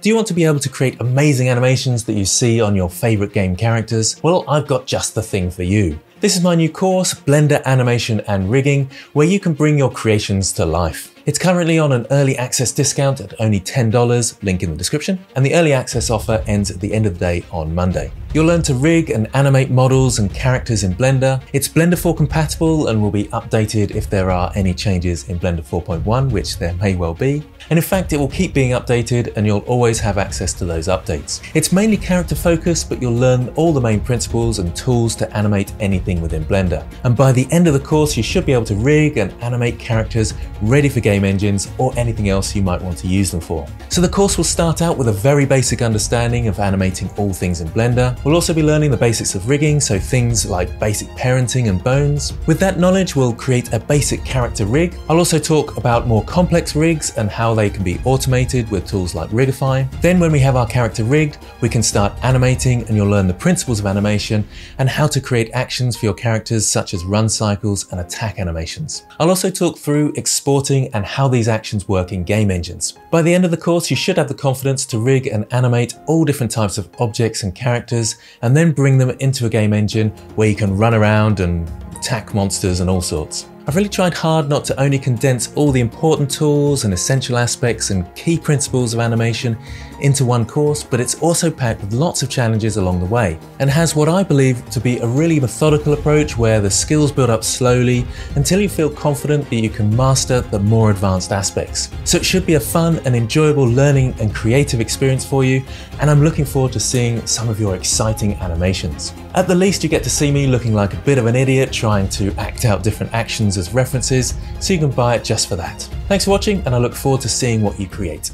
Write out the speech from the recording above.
Do you want to be able to create amazing animations that you see on your favorite game characters? Well, I've got just the thing for you. This is my new course, Blender Animation and Rigging, where you can bring your creations to life. It's currently on an early access discount at only $10, link in the description, and the early access offer ends at the end of the day on Monday. You'll learn to rig and animate models and characters in Blender. It's Blender 4 compatible and will be updated if there are any changes in Blender 4.1, which there may well be. And in fact, it will keep being updated and you'll always have access to those updates. It's mainly character focused, but you'll learn all the main principles and tools to animate anything within Blender. And by the end of the course, you should be able to rig and animate characters ready for game engines or anything else you might want to use them for. So the course will start out with a very basic understanding of animating all things in Blender. We'll also be learning the basics of rigging, so things like basic parenting and bones. With that knowledge, we'll create a basic character rig. I'll also talk about more complex rigs and how they can be automated with tools like Rigify. Then when we have our character rigged, we can start animating and you'll learn the principles of animation and how to create actions for your characters such as run cycles and attack animations. I'll also talk through exporting and how these actions work in game engines. By the end of the course, you should have the confidence to rig and animate all different types of objects and characters and then bring them into a game engine where you can run around and attack monsters and all sorts. I've really tried hard not to only condense all the important tools and essential aspects and key principles of animation into one course, but it's also packed with lots of challenges along the way and has what I believe to be a really methodical approach where the skills build up slowly until you feel confident that you can master the more advanced aspects. So it should be a fun and enjoyable learning and creative experience for you, and I'm looking forward to seeing some of your exciting animations. At the least, you get to see me looking like a bit of an idiot trying to act out different actions as references, so you can buy it just for that. Thanks for watching, and I look forward to seeing what you create.